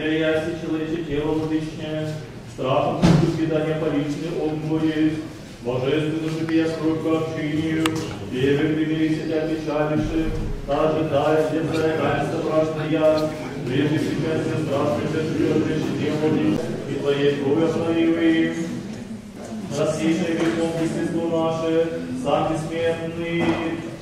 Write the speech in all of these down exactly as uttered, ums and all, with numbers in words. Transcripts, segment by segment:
Тяяси человече тело владычное, страхом испытания поличный обморец, божественную жития скройку общинию, девы примирися для печалиши, та ожидая всем зарекается страшный яд, прежде причастия страшных живет решение владыче, и твоей крови остановивы. Рассечный веком естество наше, сам бессменный,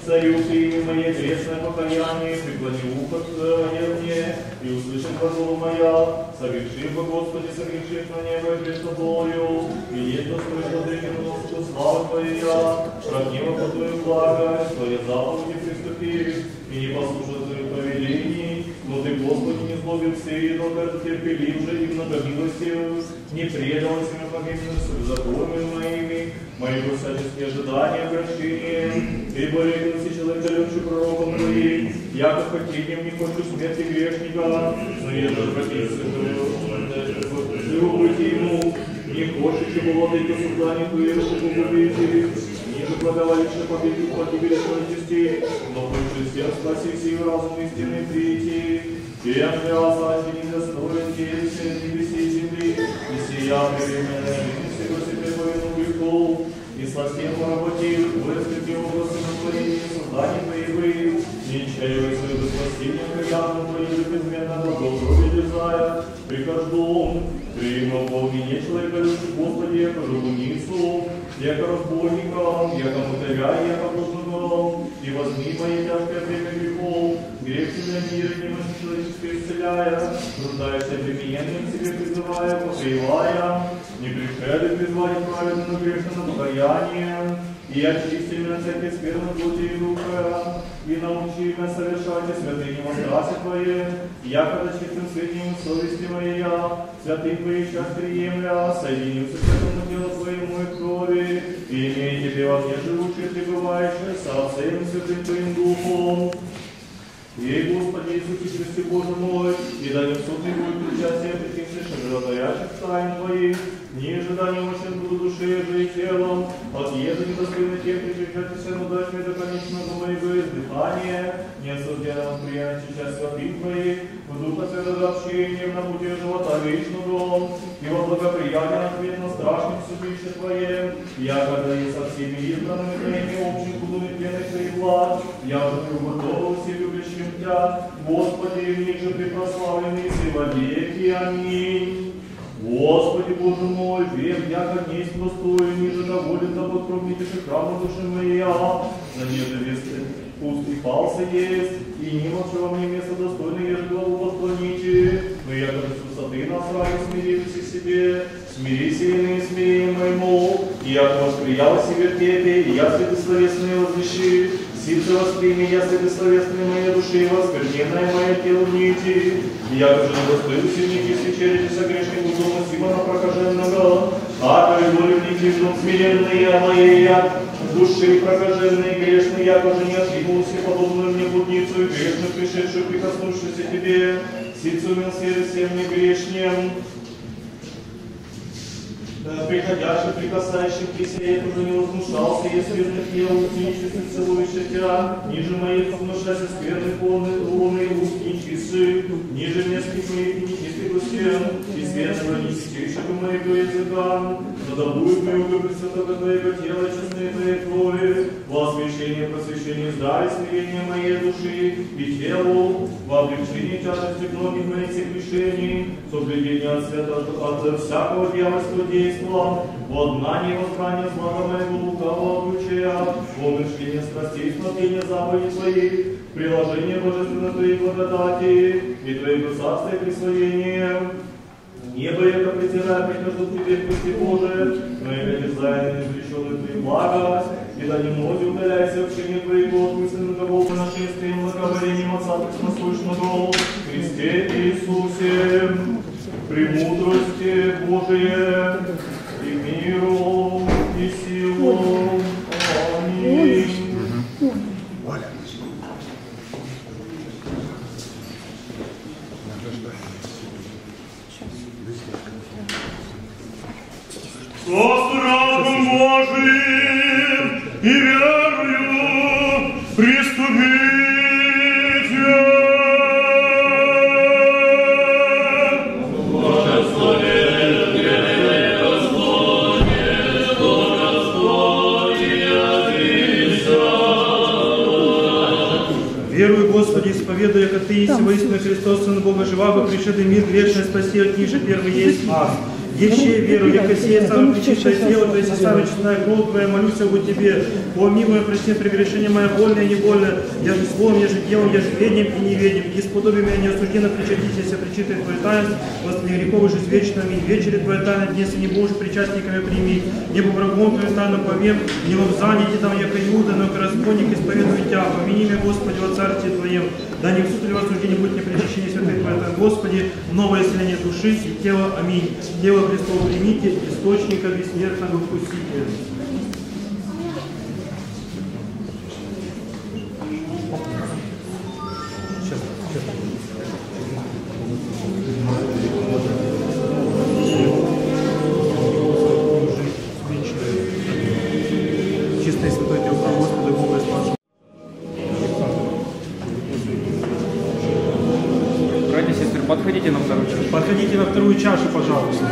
царю ты имя мое крестное покаяние, преклони ухо твое мне, и услышит пожалу моя, соверши во Господи, согрешив на небо и пред тобою, и есть услышал древнему Господу славу твоя, прогнева по твою благо, твоя заповеди приступив, и не послушал твоих повелений, но ты, Господи, не злобен средок, терпелив же и многомилостив, не предал себя погибшим законами моими, мои всяческие ожидания прощения, ты борелся человеколюбче пророком твоим, я как хотением не хочу смерти грешника, но я же обратился к любовь ему, не хочешь его владыка суда, не твоего погубителей, ниже благоволишь победить погибели твоих частей, но больше всех спаси всею разум истинной прийти, тем же Азази не достоин действия небесей земли, и сия временная миссия по себе твоему веку, и совсем поработив, выскоки образы на твоей создания твоей, не чаевой своего спасения, приятно твоей безмерно благослови дерзая, прикажду, приимал полмине человека лишь Господи, яко жугуницу, яко разбойникам, яко мутаря, яко блудному, и возьми мое тяжкое время грехов, грех тебя мира и немощи человеческой исцеляя, нуждаясь обремененным себе призывая, покривая, не пришедший призвать праведного грешного покаяния, и очисти меня всякий скверный плоти и духа, и научи меня совершать и святыни во страсти твоей, якобы чистым святым совести моей я, святым твоим сейчас приемля, соединимся к святому телу твоему и крови, и имей тебе во мне живущих пребывающих со всем святым твоим духом. Ей, Господи Иисусе Христе, Боже мой, и да не судный будет причастие притихших и животворящих тайн твоих, не ожидания мощных буду души же и телом, от ежи недостойных тех, причащающихся удачами до конечного моего издыхания, не осужденного приятно сейчас святых твоих, в духа святого общения, на пути живота вечного, и во благоприятен ответ на страшном судище твоем, я, когда и со всеми избранными твоими общим буду медленных твоих благ, я уже приуготовил все любящим Тебя, Господи, в них же препрославленный Ты во веки. Аминь. Господи, Боже мой, век яко несть простой, ниже доволен Тобой кровнитейший храм души моей, надежда весь пуст и фалса есть, и не во мне место достойное, я же голову восклоните, но я даже с высоты нас раю смирившись в себе, смирись иные смирение моему, и я восприялся вертепе, и я светословесные возвещи, Сильце восприми, я светословесные моей души, воскверненное мое тело в нити, и я даже достою сильники свечерите согрешки музона Симона прокаженного, а твою волю в нити вновь смиренная моя, души прокаженные и грешные, я тоже не отвинулся подобную мне блудницу и грешных, пришедшую, прикоснувшуюся к тебе, Сильцу милосердия всем не грешнем, приходящий, прикасающийся, я тоже не возмущался, я скверных не усничистый, целующий тебя, ниже моих возмущайся скверных луны и усничистый, ниже нескольких моих нечистых усен, и светлого нечистейшего моего языка, задобует мою выбор святого твоего тела, честные твоей крови, во освящение, просвещение здравия, смирение моей души и телу, во облегчении тяжести многих моих всех решений, соблюдение от света, от всякого дьявольского действия, во дна невозбрания слава моего лукавого ключа, во умерщвление страстей, смотрение заповедей твоих, приложение божественной твоей благодати и твоего царства и присвоения. Небо яко притирая прихожу к тебе в пусти Божие, но яко дерзая извлеченный твои блага, и да немного удаляйся общение твоего смысленного Бога нашествием благоволением Отца Пресносущного Христе Иисусе. Премудрости Божие и миру, и силу. Аминь. Со страхом Божиим и верою приступите. Святый, воистину Христос, Сын Бога Живаго, пришед и мир вечный, спаси от ниже первый есть ад. Еще веру, яко сея самое причистое тело, то есть самая честная кровь Твоя, молюсь о Тебе. О, милое, прости прегрешение мое, вольное и невольное, я же словом, я же делом, я же ведем и неведем. И сподоби меня неосужденно причаститесь, а причитай Твой таинств, восстани грехов жизнь вечная, аминь. Вечери Твоя тайна, днес и не будешь причастниками прими. Не по врагом Твоим тайну повем, не лобзани, не там яко Иуда, но как разбойник исповедуй Тебя. Помяни меня, Господи, во Царстве Твоем. Да не в суд или в осуждении будет не причащение святых Твоя тайна, Господи, новое исцеление души и тела, аминь. Тело Христово примите, источника бессмертного вкусите. Подходите на вторую чашу. Подходите на вторую чашу, пожалуйста.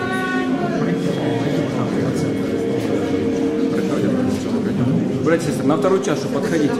Братья и сестры, на вторую чашу подходите.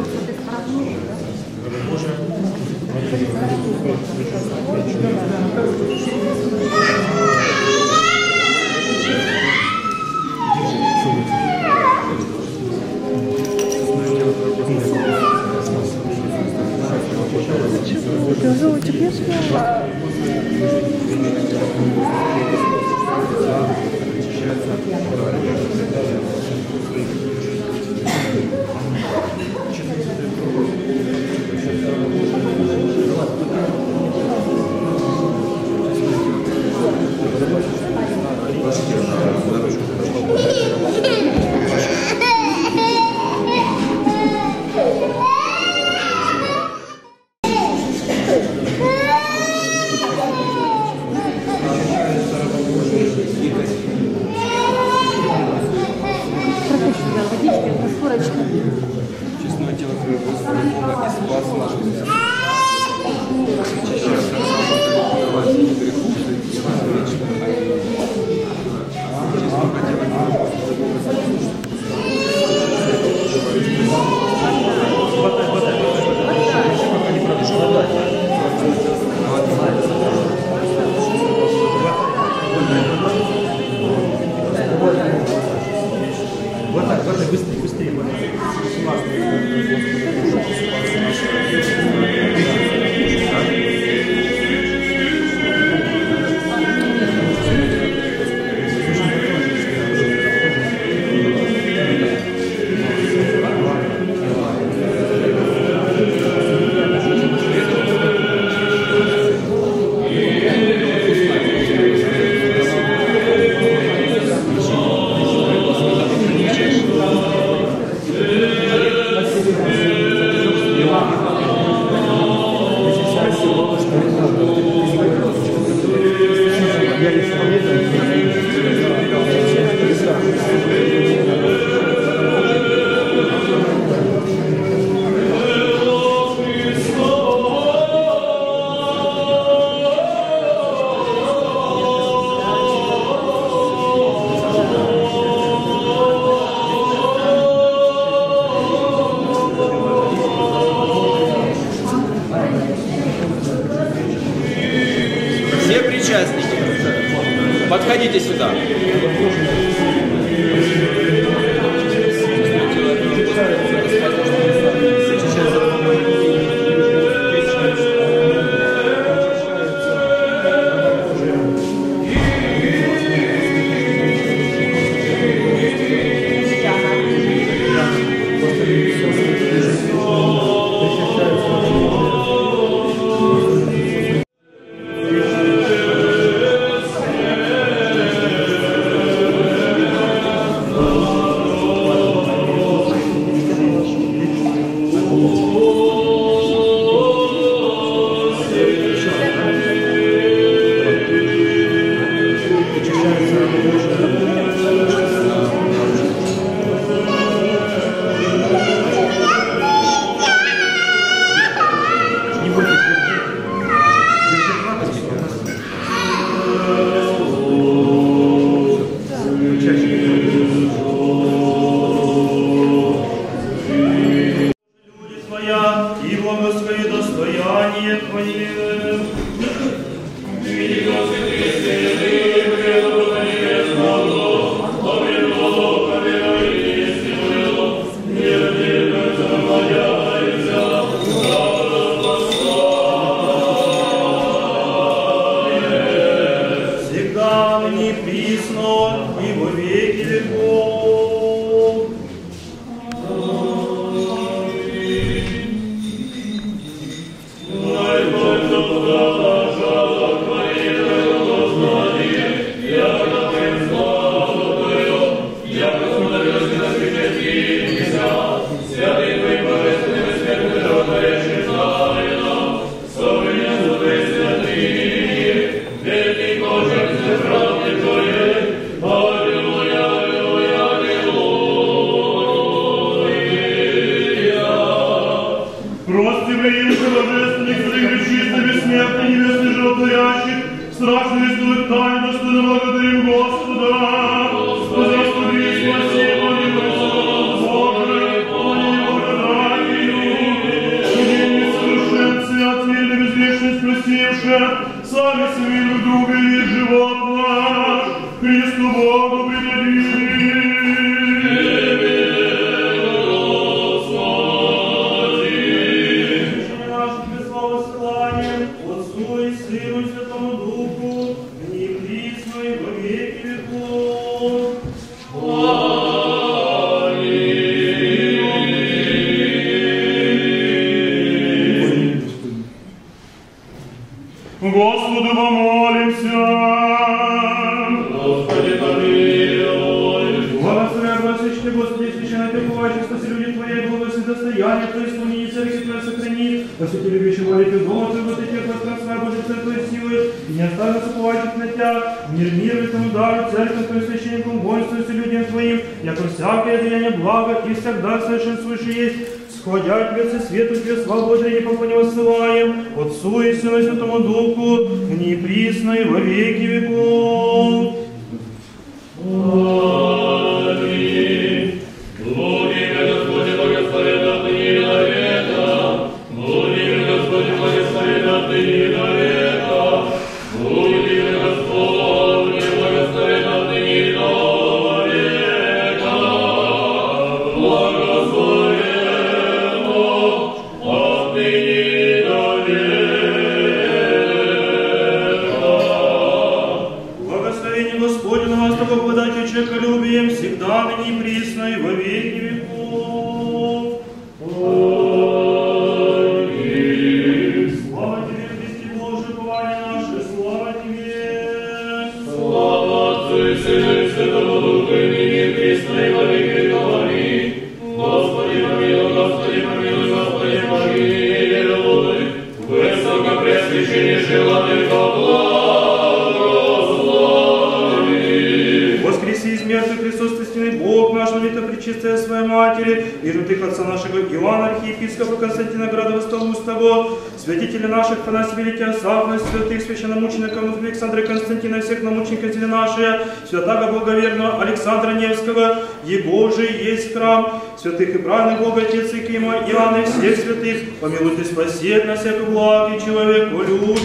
Святаго благоверного Александра Невского, его же есть храм, святых и праведных Бога Отец Икима, Иоанна и всех святых, помилуйте, спаси на всякую благо, человек любит.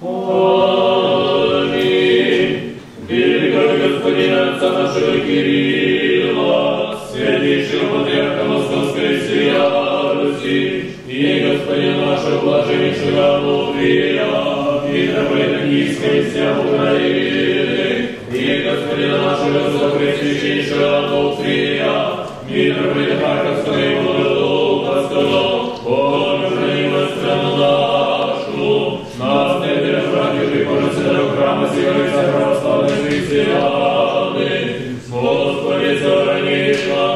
Аминь. Великого Господина Отца нашего Кирилла, святейшего патриарха Московской всей Руси, и Господина нашего блаженнейшего Онуфрия, митрополита Киевской вся Украины, и Господина нашего Высокопреосвященнейшего Онуфрия, митрополита Харьковского и Туркоревского, похорони во страну нашу, нас не переживайте, прихожие храма сего вся православной христианы, Господи, сохрани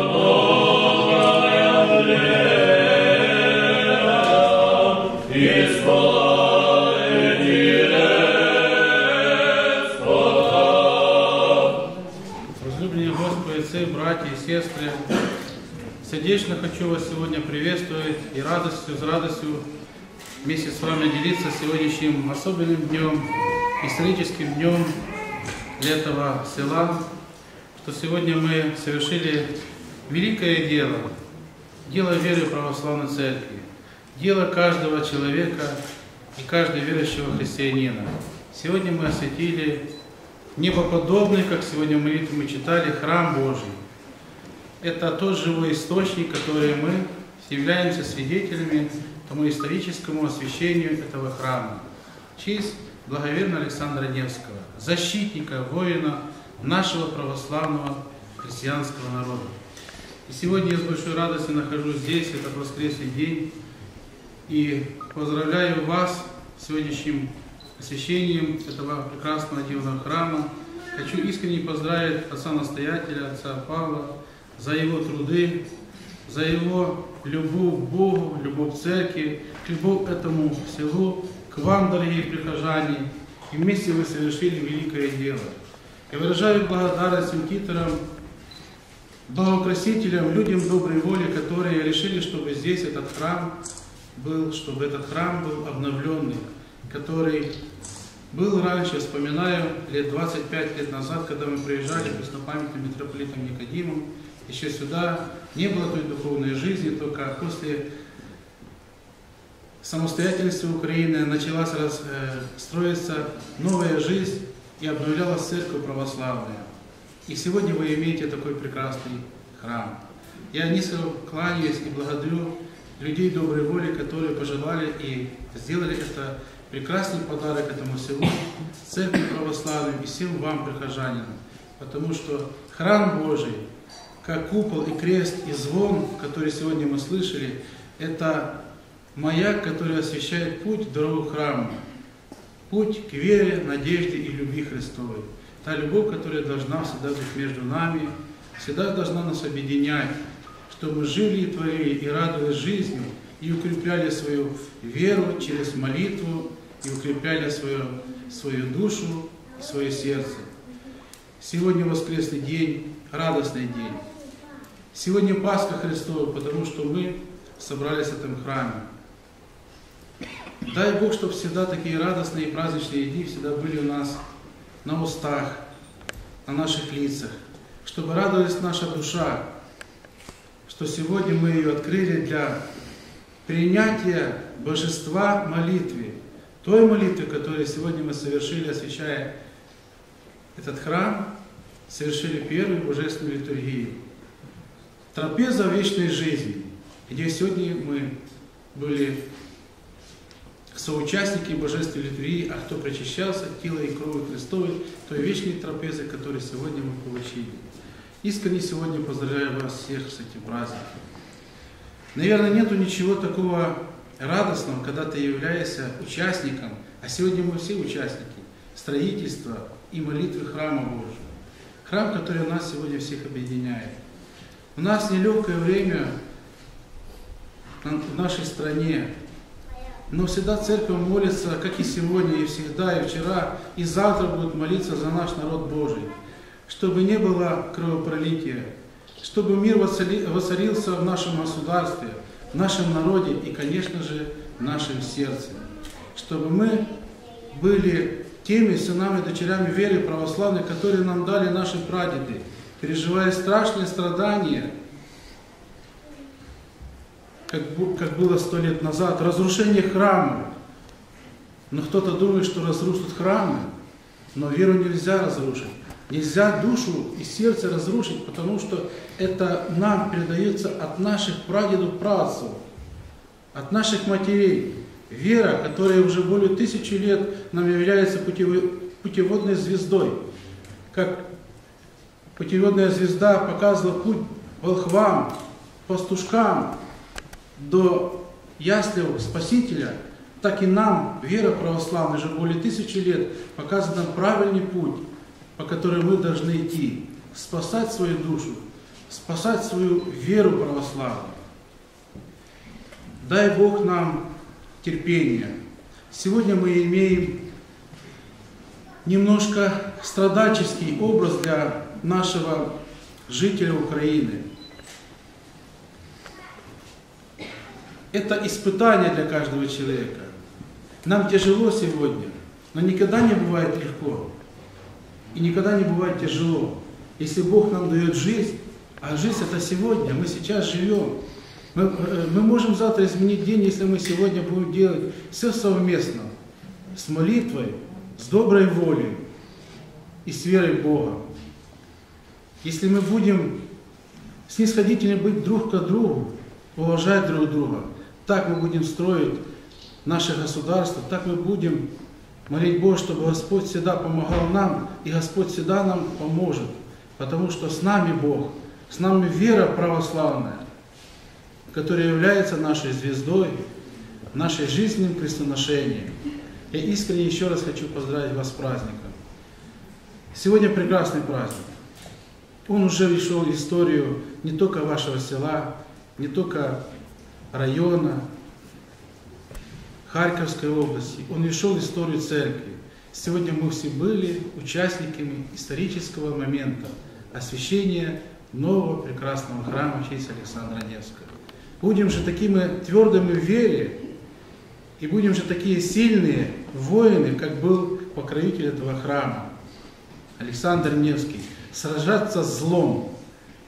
многое лето, исполни. Братья и сестры, сердечно хочу вас сегодня приветствовать и радостью, с радостью вместе с вами делиться сегодняшним особенным днем, историческим днем для этого села, что сегодня мы совершили великое дело, дело веры Православной Церкви. Дело каждого человека и каждого верующего христианина. Сегодня мы осветили небоподобный, как сегодня в молитве мы читали, храм Божий. Это тот живой источник, который мы являемся свидетелями тому историческому освящению этого храма. В честь благоверного Александра Невского, защитника, воина нашего православного христианского народа. И сегодня я с большой радостью нахожусь здесь, это воскресный день, и поздравляю вас с сегодняшним освящением этого прекрасного дивного храма. Хочу искренне поздравить отца-настоятеля, отца Павла, за его труды, за его любовь к Богу, любовь к церкви, любовь к этому селу, к вам, дорогие прихожане, и вместе вы совершили великое дело. Я выражаю благодарность титорам, благоукрасителям, людям доброй воли, которые решили, чтобы здесь этот храм был, чтобы этот храм был обновленный, который был раньше, вспоминаю, лет двадцать пять лет назад, когда мы приезжали преснопамятным митрополитом Никодимом, еще сюда не было той духовной жизни, только после самостоятельности Украины началась раз, э, строиться новая жизнь и обновлялась церковь православная. И сегодня вы имеете такой прекрасный храм. Я низко кланяюсь и благодарю людей доброй воли, которые пожелали и сделали это прекрасный подарок этому селу, церкви православной и всем вам, прихожанинам. Потому что храм Божий, как купол и крест и звон, который сегодня мы слышали, это маяк, который освещает путь к дорогу храму, путь к вере, надежде и любви Христовой. Та любовь, которая должна всегда быть между нами, всегда должна нас объединять, чтобы мы жили и творили, и радовались жизнью, и укрепляли свою веру через молитву, и укрепляли свою, свою душу, свое сердце. Сегодня воскресный день, радостный день. Сегодня Пасха Христова, потому что мы собрались в этом храме. Дай Бог, чтобы всегда такие радостные и праздничные дни всегда были у нас на устах, на наших лицах, чтобы радовалась наша душа, что сегодня мы ее открыли для принятия Божества молитвы, той молитвы, которую сегодня мы совершили, освящая этот храм, совершили первую божественную литургию. Трапеза вечной жизни, где сегодня мы были соучастники божественной литургии, а кто причащался от тела и крови Христовой, той вечной трапезы, которую сегодня мы получили. Искренне сегодня поздравляю вас всех с этим праздником. Наверное, нету ничего такого радостного, когда ты являешься участником, а сегодня мы все участники строительства и молитвы храма Божьего. Храм, который нас сегодня всех объединяет. У нас нелегкое время в нашей стране, но всегда церковь молится, как и сегодня, и всегда, и вчера, и завтра будут молиться за наш народ Божий, чтобы не было кровопролития, чтобы мир воцарился в нашем государстве, в нашем народе и, конечно же, в нашем сердце, чтобы мы были теми сынами и дочерями веры православной, которые нам дали наши прадеды, переживая страшные страдания, как было сто лет назад, разрушение храма. Но кто-то думает, что разрушат храмы, но веру нельзя разрушить. Нельзя душу и сердце разрушить, потому что это нам передается от наших прадедов-працев, от наших матерей. Вера, которая уже более тысячи лет нам является путеводной звездой. Как путеводная звезда показывала путь волхвам, пастушкам до яслев Спасителя, так и нам, вера православная, уже более тысячи лет показывает нам правильный путь, по которому мы должны идти, спасать свою душу, спасать свою веру православную. Дай Бог нам терпение. Сегодня мы имеем немножко страдальческий образ для нашего жителя Украины. Это испытание для каждого человека. Нам тяжело сегодня, но никогда не бывает легко. И никогда не бывает тяжело. Если Бог нам дает жизнь, а жизнь это сегодня, мы сейчас живем. Мы, мы можем завтра изменить день, если мы сегодня будем делать все совместно, с молитвой, с доброй волей и с верой в Бога. Если мы будем снисходительно быть друг к другу, уважать друг друга, так мы будем строить наше государство, так мы будем молить Бога, чтобы Господь всегда помогал нам, и Господь всегда нам поможет, потому что с нами Бог, с нами вера православная, которая является нашей звездой, нашей жизненным крестоношением. Я искренне еще раз хочу поздравить вас с праздником. Сегодня прекрасный праздник. Он уже вошел в историю не только вашего села, не только района Харьковской области, он вошел в историю церкви. Сегодня мы все были участниками исторического момента освящения нового прекрасного храма в честь Александра Невского. Будем же такими твердыми в вере, и будем же такие сильные воины, как был покровитель этого храма Александр Невский, сражаться с злом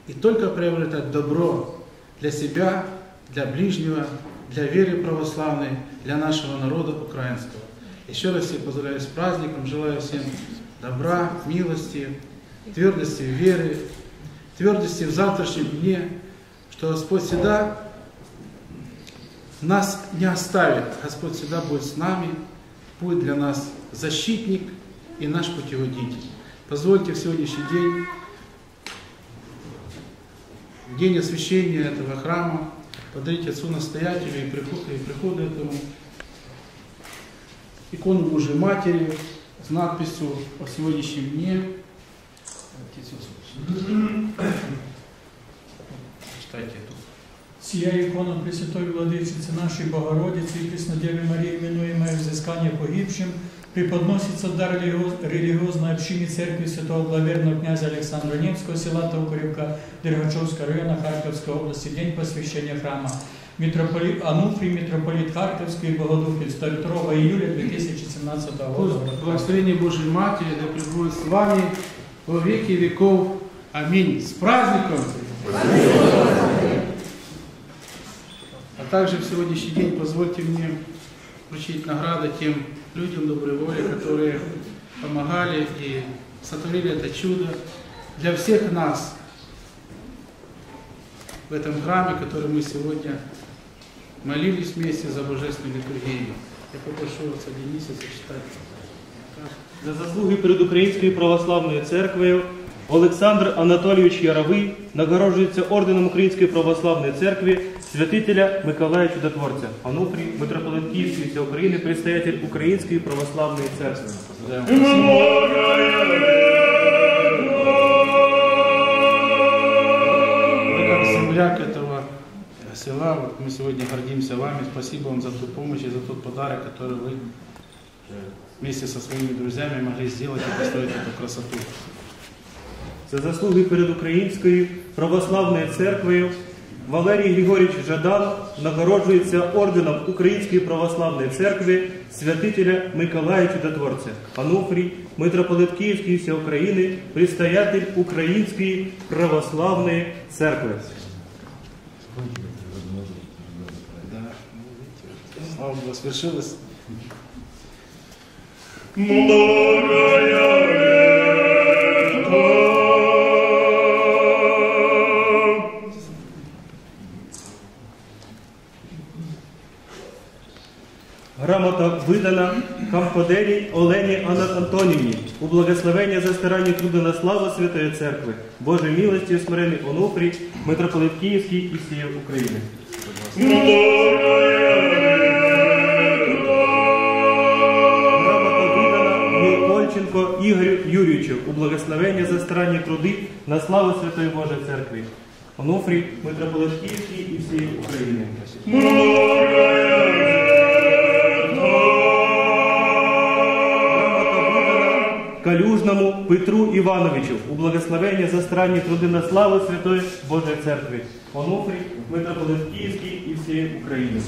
и только приобретать добро для себя, для ближнего, для веры православной, для нашего народа украинского. Еще раз всех поздравляю с праздником, желаю всем добра, милости, твердости веры, твердости в завтрашнем дне, что Господь всегда нас не оставит, Господь всегда будет с нами, будет для нас защитник и наш путеводитель. Позвольте в сегодняшний день, в день освящения этого храма, подарить отцу-настоятелю и приходу, и приходу этому икону Божьей Матери с надписью о сегодняшнем дне. Сия икона Пресвятой Владычицы нашей Богородицы и Преснодевы Марии, именуемая взыскание погибшим, преподносится в дар религиозной общине церкви святого главерного князя Александра Невского, села Туркоревка, Дергачевского района Харьковской области, день посвящения храма. Митрополит Онуфрий, митрополит Харьковский и Богодухи, второго июля две тысячи семнадцатого года. Благословение Божьей Матери да пребудет с вами во веки веков. Аминь. С праздником! А также в сегодняшний день позвольте мне вручить награды тем людям доброй воли, которые помогали и сотворили это чудо для всех нас в этом храме, который мы сегодня молились вместе за Божественную литургию. Я попрошу вас, Дениса, зачитать. За заслуги перед Українською православною церквою Олександр Анатольович Яровий нагороджується орденом Української православної церкви святителя Миколая Чудотворця. Онуфрій, митрополит Київської всієї України, предстоятель Української православної церкви. Земляк этого села, вот мы сегодня гордимся вами. Спасибо вам за ту помощь и за тот подарок, который вы вместе со своими друзьями могли сделать и построить эту красоту. За заслуги перед Українською православною церквою Валерій Григорьович Жадан нагороджується орденом Української православної церкви святителя Миколая Чудотворця. Онуфрій, митрополит Київської всієї України, предстоятель Української православної церкви. Слава Богу, свершилось. Грамота видана Камподелі Олені Анатонівні у благословення за старання труду на славу Святої Церкви. Божої милості, смирений Онуфрій, митрополит Київський і всієї України. Грамота видана Микольченко Ігорю Юрійовичу у благословення за старання труди на славу Святої Божої Церкви. Онуфрій, митрополит Київський і всієї України. Калюжному Петру Івановичу у благословення за старанні труди на славу Святої Божої Церкви. Онуфрій, митрополит Київський і всієї України.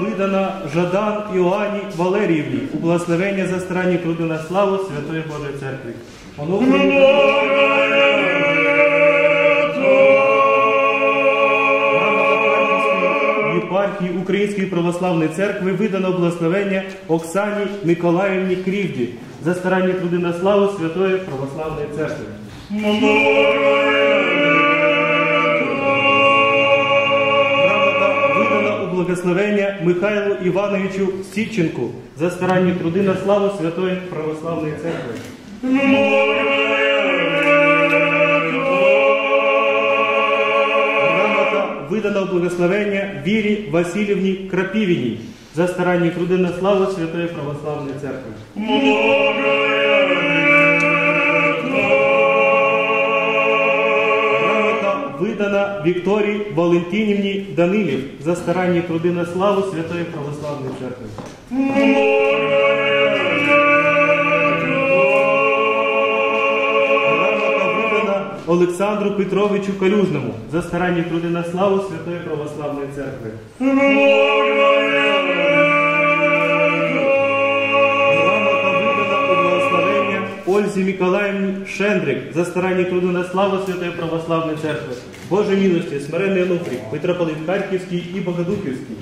Видана Жадан Іоанні Валеріївні, у благословення за старання труду на славу Святої Божої Церкви. Єпархії Української православної церкви видано благословення Оксані Николаївні Крівді за старання труди на славу Святої Православної Церкви. Видано у благословення Михайлу Івановичу Ссіченку за старання труди на славу Святої Православної Церкви. Видано благословення Вері Васильевні Крапивині за старанні труди на славу Святої Православної Церкви. Грамота видана Викторії Валентинівні Данилев за старанні труди на славу Святої Православної Церкви. Олександру Петровичу Калюжному за старанні труди на славу Святої Православної Церкви. Грамота видана у благословення Ользі Миколаївні Шендрик за старанні труди на славу Святої Православної Церкви. Боже милості, смиренний Онуфрій, митрополит Харківський і Богодухівський.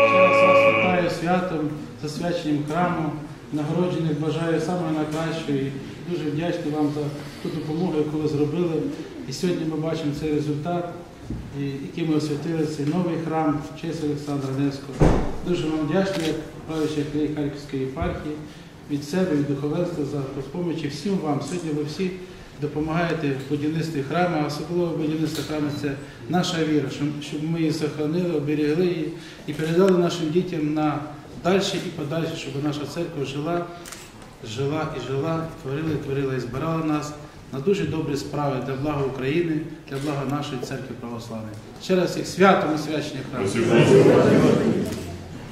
Ще раз вас вітаю святом, засвяченням храму. Нагороджених бажаю саме найкращої. Дуже вдячний вам за ту допомогу, яку ви зробили. І сьогодні ми бачимо цей результат, який ми освятили цей новий храм в честь Олександра Невського. Дуже вам вдячний, як правлячий клей Харківської єпархії, від себе, від духовенства за допомогу всім вам. Сьогодні ви всі допомагаєте в будівництві храму, а особливо в будівництві храму – це наша віра, щоб ми її зберегли, оберігли її і передали нашим дітям на дальше і подальше, щоб наша церква жила, жила і жила, творила і творила і збирала нас на дуже добрі справи для блага України, для блага нашої церкви православної. Ще раз їх свято на свячення храму.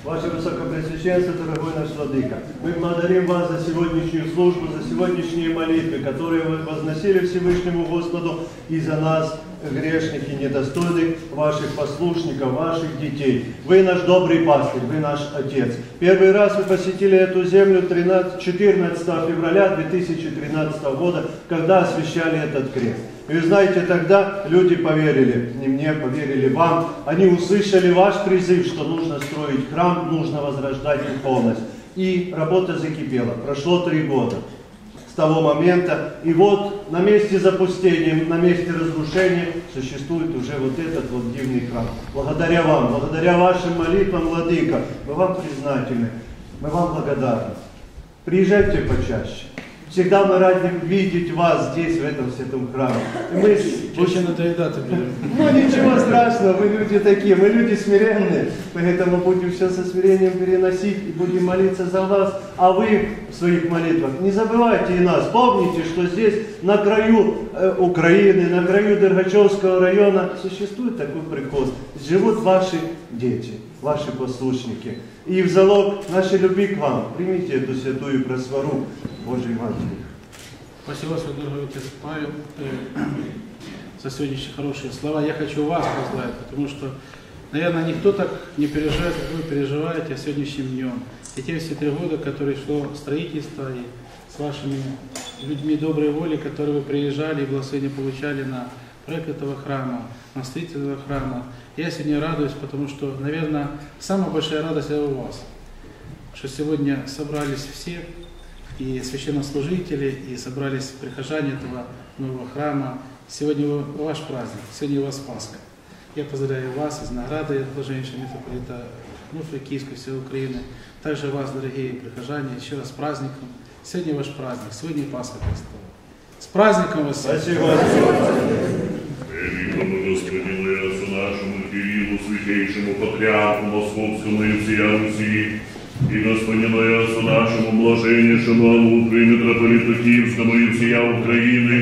Ваше Высокопресвященство, дорогой наш Владыка, мы благодарим вас за сегодняшнюю службу, за сегодняшние молитвы, которые вы возносили Всевышнему Господу и за нас, грешных и недостойных, ваших послушников, ваших детей. Вы наш добрый пастырь, вы наш Отец. Первый раз вы посетили эту землю четырнадцатого февраля две тысячи тринадцатого года, когда освящали этот крест. И вы знаете, тогда люди поверили, не мне, поверили вам. Они услышали ваш призыв, что нужно строить храм, нужно возрождать духовность. И работа закипела. Прошло три года с того момента. И вот на месте запустения, на месте разрушения существует уже вот этот вот дивный храм. Благодаря вам, благодаря вашим молитвам, Владыка, мы вам признательны, мы вам благодарны. Приезжайте почаще. Всегда мы рады видеть вас здесь, в этом святом храме. Мы... Очень надоедаты будем. Ну ничего страшного, вы люди такие, мы люди смиренные, поэтому будем все со смирением переносить и будем молиться за вас. А вы в своих молитвах не забывайте и нас, помните, что здесь на краю э, Украины, на краю Дергачевского района существует такой приход. Живут ваши дети, ваши послушники. И в залог нашей любви к вам примите эту святую просвору. Божий Матери. Спасибо, свой дорогой отец Павел, за сегодняшние хорошие слова. Я хочу вас поздравить, потому что, наверное, никто так не переживает, как вы переживаете о сегодняшнем днем. И те все три года, которые шло строительство, и с вашими людьми доброй воли, которые вы приезжали и благословения получали на проект этого храма, на строительство этого храма. Я сегодня радуюсь, потому что, наверное, самая большая радость это у вас, что сегодня собрались все, и священнослужители, и собрались прихожане этого нового храма. Сегодня ваш праздник, сегодня у вас Пасха. Я поздравляю вас из награды блаженнейшего митрополита Онуфрия Киевского, всей Украины. Также вас, дорогие прихожане, еще раз с праздником. Сегодня ваш праздник, сегодня Пасха Христова. С праздником вас! Спасибо! Нашему Кириллу, святейшему патриарху Московскому и всея Руси, и господину отцу нашему блаженнейшему Онуфрию, митрополиту Киевскому и всея Украины,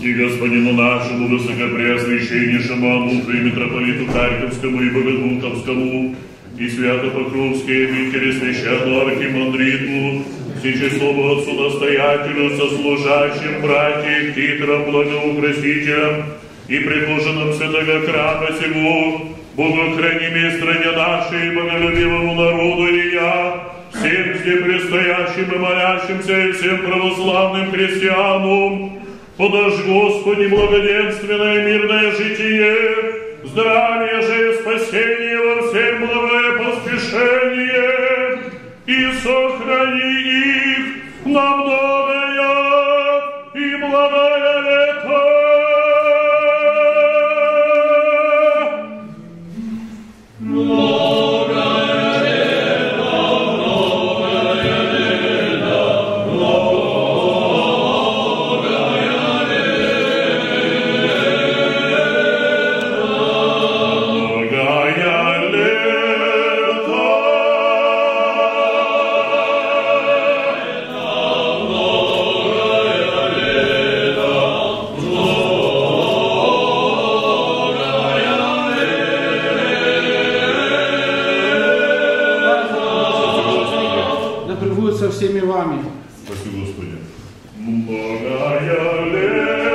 и господину нашему высокопреосвященнейшему Онуфрию, митрополиту Харьковскому и Богодуховскому, и свято-покровскому обители священному архимандриту, всечестному отцу настоятелю, сослужащим братьям, титрам, благоукрасителям, и предложено многократно всего богохранимее стране нашей, боголюбивому народу и я, всем здепредстоящим и молящимся, и всем православным христианам, подашь, Господи, благоденственное мирное житие, здравие же и спасение во всем благое поспешение, и сохрани их на многое и благое лето. Всеми вами. Спасибо, Господи. Благая лето.